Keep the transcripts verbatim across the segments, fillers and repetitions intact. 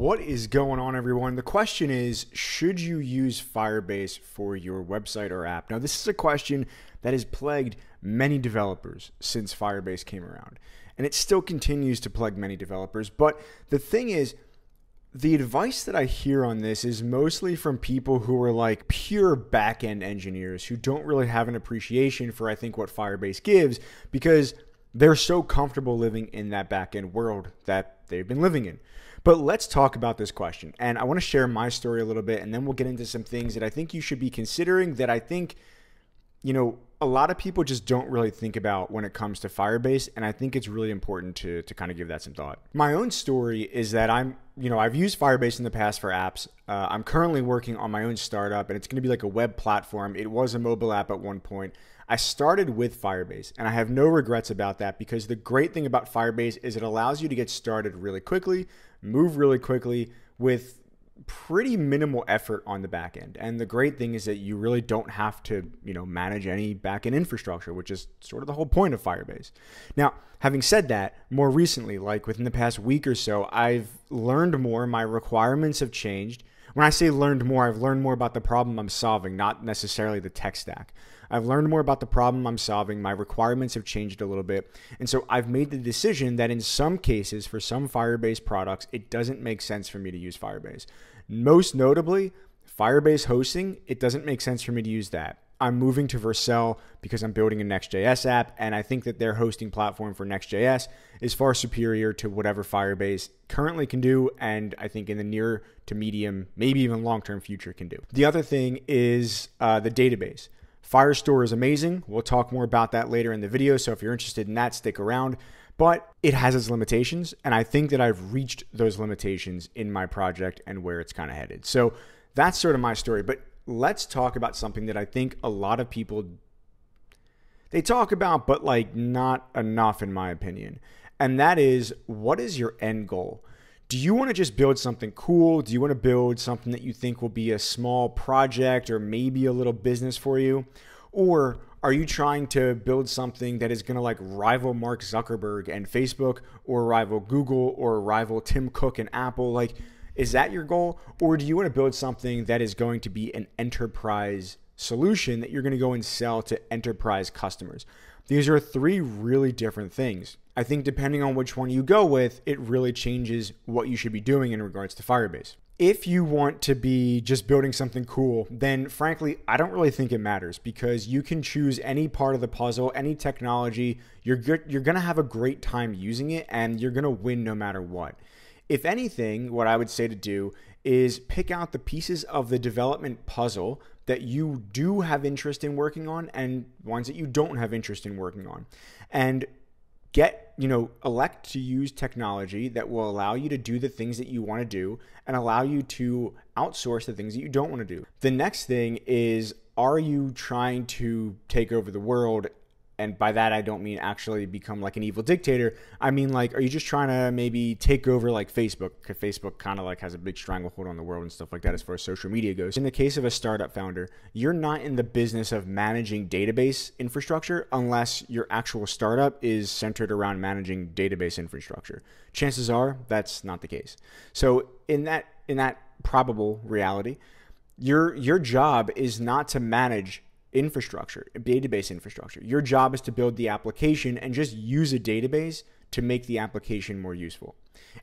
What is going on, everyone? The question is, should you use Firebase for your website or app? Now, this is a question that has plagued many developers since Firebase came around, and it still continues to plague many developers. But the thing is, the advice that I hear on this is mostly from people who are like pure back-end engineers who don't really have an appreciation for, I think, what Firebase gives, because they're so comfortable living in that back-end world that they've been living in. But let's talk about this question. And I want to share my story a little bit, and then we'll get into some things that I think you should be considering that I think, you know, a lot of people just don't really think about when it comes to Firebase. And I think it's really important to, to kind of give that some thought. My own story is that I'm, you know, I've used Firebase in the past for apps. Uh, I'm currently working on my own startup, and it's going to be like a web platform. It was a mobile app at one point. I started with Firebase, and I have no regrets about that, because the great thing about Firebase is it allows you to get started really quickly, move really quickly with pretty minimal effort on the back end. And the great thing is that you really don't have to, you know, manage any back end infrastructure, which is sort of the whole point of Firebase. Now, having said that, more recently, like within the past week or so, I've learned more. My requirements have changed. When I say learned more, I've learned more about the problem I'm solving, not necessarily the tech stack. I've learned more about the problem I'm solving. My requirements have changed a little bit. And so I've made the decision that in some cases, for some Firebase products, it doesn't make sense for me to use Firebase. Most notably, Firebase hosting, it doesn't make sense for me to use that. I'm moving to Vercel because I'm building a Next.js app, and I think that their hosting platform for Next.js is far superior to whatever Firebase currently can do, and I think in the near to medium, maybe even long-term future can do. The other thing is uh, the database. Firestore is amazing. We'll talk more about that later in the video, so if you're interested in that, stick around. But it has its limitations, and I think that I've reached those limitations in my project and where it's kind of headed. So that's sort of my story. But let's talk about something that I think a lot of people, they talk about, but like not enough in my opinion. And that is, what is your end goal? Do you want to just build something cool? Do you want to build something that you think will be a small project or maybe a little business for you? Or are you trying to build something that is going to like rival Mark Zuckerberg and Facebook, or rival Google, or rival Tim Cook and Apple? Like, is that your goal? Or do you want to build something that is going to be an enterprise solution that you're going to go and sell to enterprise customers? These are three really different things. I think depending on which one you go with, it really changes what you should be doing in regards to Firebase. If you want to be just building something cool, then frankly, I don't really think it matters, because you can choose any part of the puzzle, any technology. You're good, you're going to have a great time using it, and you're going to win no matter what. If anything, what I would say to do is pick out the pieces of the development puzzle that you do have interest in working on, and ones that you don't have interest in working on, and get, you know, elect to use technology that will allow you to do the things that you want to do and allow you to outsource the things that you don't want to do. The next thing is, are you trying to take over the world? And by that, I don't mean actually become like an evil dictator. I mean, like, are you just trying to maybe take over like Facebook? Because Facebook kind of like has a big stranglehold on the world and stuff like that as far as social media goes. In the case of a startup founder, you're not in the business of managing database infrastructure unless your actual startup is centered around managing database infrastructure. Chances are that's not the case. So in that, in that probable reality, your, your job is not to manage infrastructure, database infrastructure. Your job is to build the application and just use a database to make the application more useful.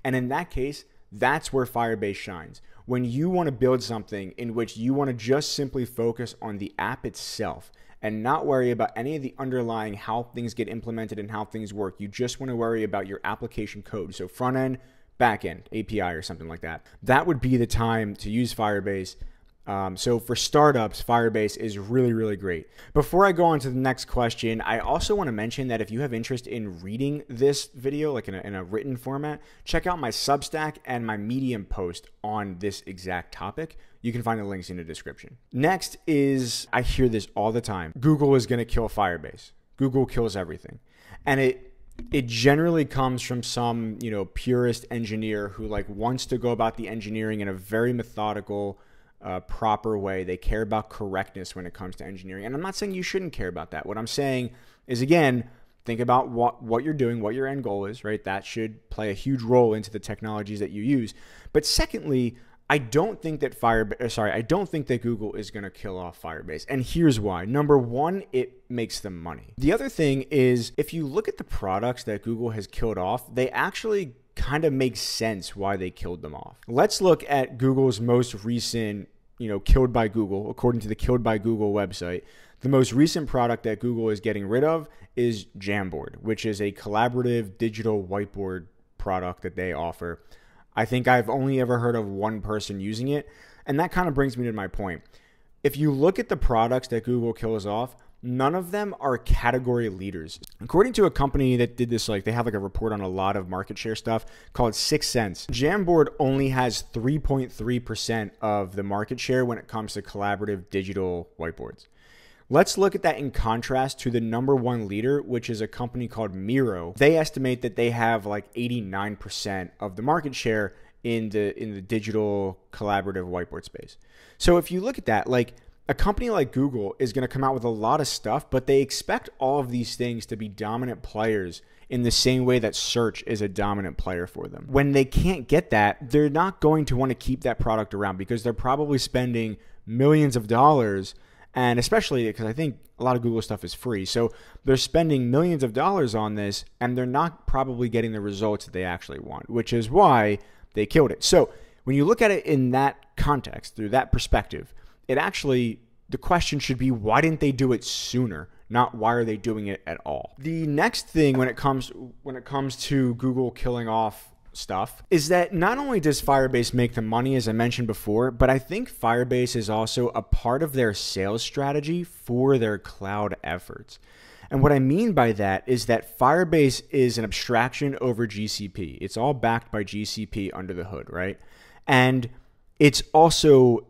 And in that case, that's where Firebase shines. When you want to build something in which you want to just simply focus on the app itself and not worry about any of the underlying how things get implemented and how things work. You just want to worry about your application code. So front end, back end, A P I or something like that. That would be the time to use Firebase. Um, so for startups, Firebase is really, really great. Before I go on to the next question, I also want to mention that if you have interest in reading this video, like in a, in a written format, check out my Substack and my Medium post on this exact topic. You can find the links in the description. Next is, I hear this all the time, Google is going to kill Firebase. Google kills everything. And it It generally comes from some, you know, purist engineer who like wants to go about the engineering in a very methodical Uh, proper way. They care about correctness when it comes to engineering. And I'm not saying you shouldn't care about that. What I'm saying is, again, Think about what, what you're doing, what your end goal is, right? That should play a huge role into the technologies that you use. But secondly, I don't think that Firebase, sorry, I don't think that Google is going to kill off Firebase. And here's why. Number one, it makes them money. The other thing is, if you look at the products that Google has killed off, they actually kind of make sense why they killed them off. Let's look at Google's most recent, you know, killed by Google, according to the Killed by Google website. The most recent product that Google is getting rid of is Jamboard, which is a collaborative digital whiteboard product that they offer. I think I've only ever heard of one person using it. And that kind of brings me to my point. If you look at the products that Google kills off, none of them are category leaders. According to a company that did this, like they have like a report on a lot of market share stuff called Sixth Sense, Jamboard only has three point three percent of the market share when it comes to collaborative digital whiteboards. Let's look at that in contrast to the number one leader, which is a company called Miro. They estimate that they have like eighty-nine percent of the market share in the in the digital collaborative whiteboard space. So if you look at that, like a company like Google is going to come out with a lot of stuff, but they expect all of these things to be dominant players in the same way that search is a dominant player for them. When they can't get that, they're not going to want to keep that product around because they're probably spending millions of dollars. And especially because I think a lot of Google stuff is free. So they're spending millions of dollars on this and they're not probably getting the results that they actually want, which is why they killed it. So when you look at it in that context, through that perspective, it actually, the question should be, why didn't they do it sooner? Not why are they doing it at all? The next thing when it comes, when it comes to Google killing off stuff is that not only does Firebase make the money, as I mentioned before, but I think Firebase is also a part of their sales strategy for their cloud efforts. And what I mean by that is that Firebase is an abstraction over G C P. It's all backed by G C P under the hood, right? And it's also,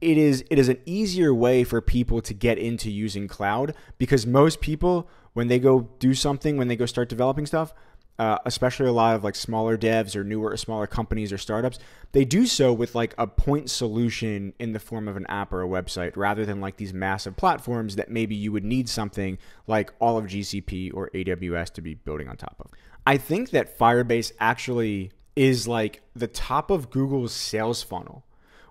it is, it is an easier way for people to get into using cloud because most people, when they go do something, when they go start developing stuff, Uh, especially a lot of like smaller devs or newer or smaller companies or startups, they do so with like a point solution in the form of an app or a website rather than like these massive platforms that maybe you would need something like all of G C P or A W S to be building on top of. I think that Firebase actually is like the top of Google's sales funnel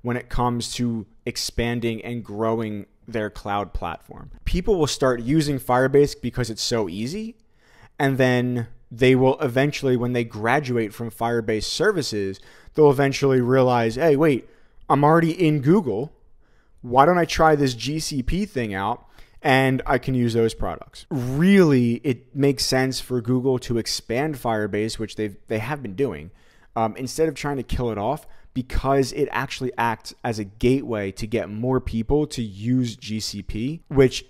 when it comes to expanding and growing their cloud platform. People will start using Firebase because it's so easy, and then they will eventually, when they graduate from Firebase services, they'll eventually realize, hey, wait, I'm already in Google. Why don't I try this G C P thing out? And I can use those products. Really, it makes sense for Google to expand Firebase, which they've, they have been doing, um, instead of trying to kill it off, because it actually acts as a gateway to get more people to use G C P, which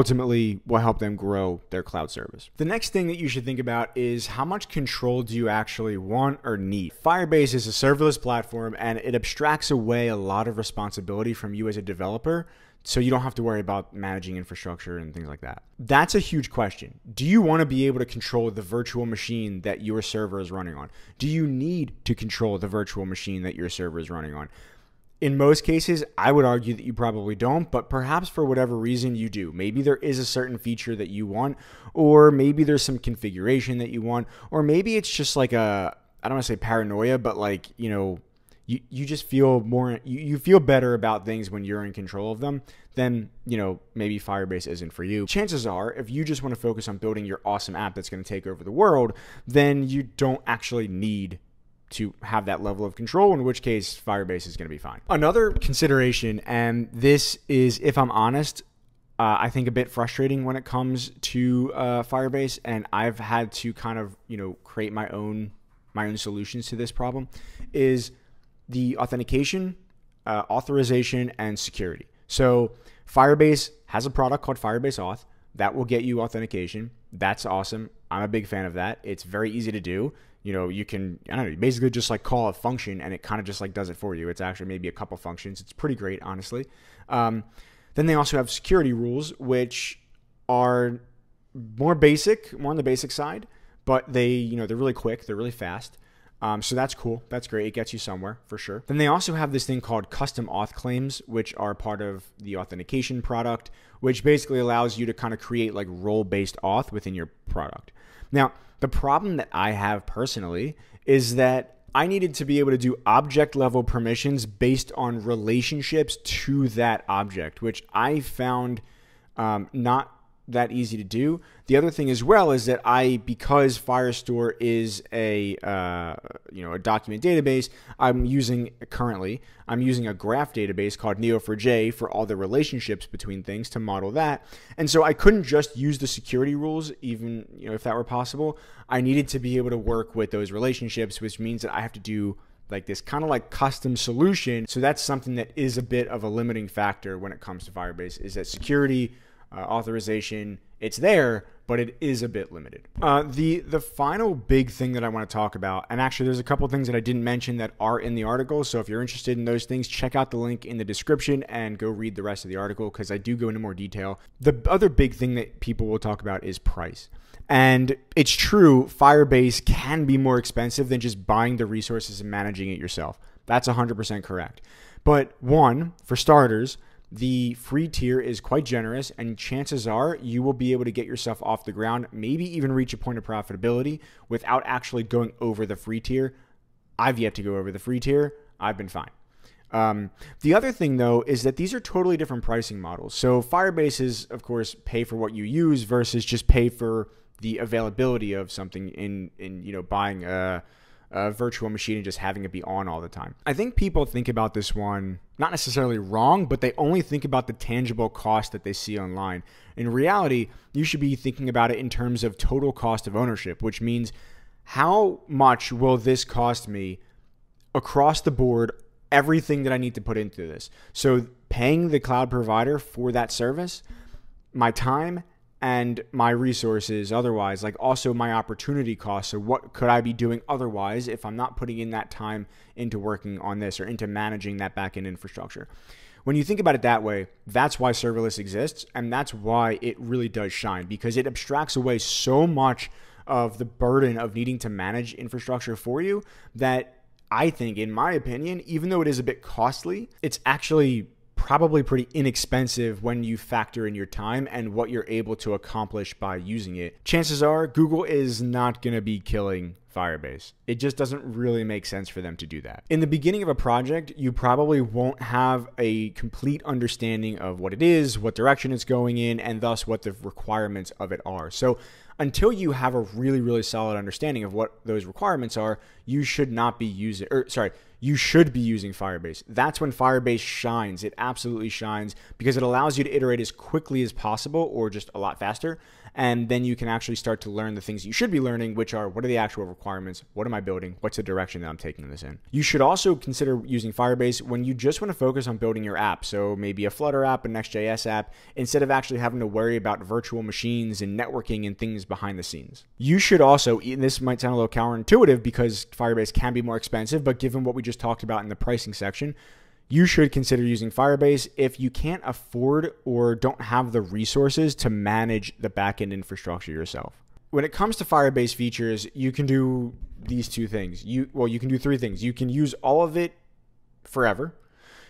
ultimately will help them grow their cloud service. The next thing that you should think about is how much control do you actually want or need? Firebase is a serverless platform and it abstracts away a lot of responsibility from you as a developer, so you don't have to worry about managing infrastructure and things like that. That's a huge question. Do you want to be able to control the virtual machine that your server is running on? Do you need to control the virtual machine that your server is running on? In most cases, I would argue that you probably don't, but perhaps for whatever reason you do. Maybe there is a certain feature that you want, or maybe there's some configuration that you want, or maybe it's just like a, I don't want to say paranoia, but like, you know, you, you just feel more, you, you feel better about things when you're in control of them, then, you know, maybe Firebase isn't for you. Chances are, if you just want to focus on building your awesome app that's going to take over the world, then you don't actually need to have that level of control, in which case Firebase is going to be fine. Another consideration, and this is, if I'm honest, uh, I think a bit frustrating when it comes to uh, Firebase, and I've had to kind of, you know, create my own my own solutions to this problem, is the authentication, uh, authorization, and security. So Firebase has a product called Firebase Auth that will get you authentication. That's awesome. I'm a big fan of that. It's very easy to do. You know, you can, I don't know, you basically just like call a function and it kind of just like does it for you. It's actually maybe a couple functions. It's pretty great, honestly. Um, then they also have security rules, which are more basic, more on the basic side, but they, you know, they're really quick. They're really fast. Um, so that's cool. That's great. It gets you somewhere for sure. Then they also have this thing called custom auth claims, which are part of the authentication product, which basically allows you to kind of create like role-based auth within your product. Now, the problem that I have personally is that I needed to be able to do object level permissions based on relationships to that object, which I found um, not that easy to do. The other thing as well is that I, because Firestore is a, uh, you know, a document database, I'm using currently, I'm using a graph database called Neo four J for all the relationships between things to model that. And so I couldn't just use the security rules, even, you know, if that were possible. I needed to be able to work with those relationships, which means that I have to do like this kind of like custom solution. So that's something that is a bit of a limiting factor when it comes to Firebase, is that security Uh, authorization, it's there, but it is a bit limited. Uh, the, the final big thing that I want to talk about, and actually there's a couple things that I didn't mention that are in the article. So if you're interested in those things, check out the link in the description and go read the rest of the article, because I do go into more detail. The other big thing that people will talk about is price. And it's true, Firebase can be more expensive than just buying the resources and managing it yourself. That's one hundred percent correct. But one, for starters, the free tier is quite generous, and chances are you will be able to get yourself off the ground, maybe even reach a point of profitability without actually going over the free tier. I've yet to go over the free tier. I've been fine. Um, the other thing, though, is that these are totally different pricing models. So Firebase is, of course, pay for what you use versus just pay for the availability of something in, in you know, buying a a virtual machine and just having it be on all the time. I think people think about this one, not necessarily wrong, but they only think about the tangible cost that they see online. In reality, you should be thinking about it in terms of total cost of ownership, which means how much will this cost me across the board, everything that I need to put into this. So paying the cloud provider for that service, my time, and my resources otherwise, like also my opportunity cost. So what could I be doing otherwise if I'm not putting in that time into working on this or into managing that backend infrastructure? When you think about it that way, that's why serverless exists, and that's why it really does shine, because it abstracts away so much of the burden of needing to manage infrastructure for you that I think, in my opinion, even though it is a bit costly, it's actually probably pretty inexpensive when you factor in your time and what you're able to accomplish by using it. Chances are Google is not going to be killing Firebase. It just doesn't really make sense for them to do that. In the beginning of a project, you probably won't have a complete understanding of what it is, what direction it's going in, and thus what the requirements of it are. So until you have a really, really solid understanding of what those requirements are, you should not be using, or sorry, you should be using Firebase. That's when Firebase shines. It absolutely shines, because it allows you to iterate as quickly as possible, or just a lot faster. And then you can actually start to learn the things you should be learning, which are, what are the actual requirements? What am I building? What's the direction that I'm taking this in? You should also consider using Firebase when you just want to focus on building your app. So maybe a Flutter app, a Next dot J S app, instead of actually having to worry about virtual machines and networking and things behind the scenes. You should also, and this might sound a little counterintuitive because Firebase can be more expensive, but given what we just talked about in the pricing section, you should consider using Firebase if you can't afford or don't have the resources to manage the backend infrastructure yourself. When it comes to Firebase features, you can do these two things. You, well, you can do three things. You can use all of it forever.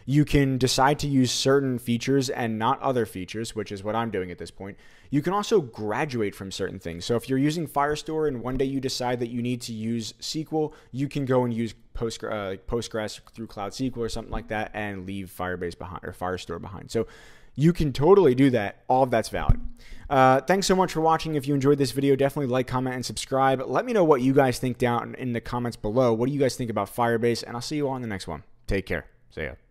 You can decide to use certain features and not other features, which is what I'm doing at this point. You can also graduate from certain things. So if you're using Firestore and one day you decide that you need to use S Q L, you can go and use Postgres, uh, Postgres through Cloud S Q L or something like that, and leave Firebase behind or Firestore behind. So you can totally do that. All of that's valid. Uh, thanks so much for watching. If you enjoyed this video, definitely like, comment, and subscribe. Let me know what you guys think down in the comments below. What do you guys think about Firebase? And I'll see you all in the next one. Take care. See ya.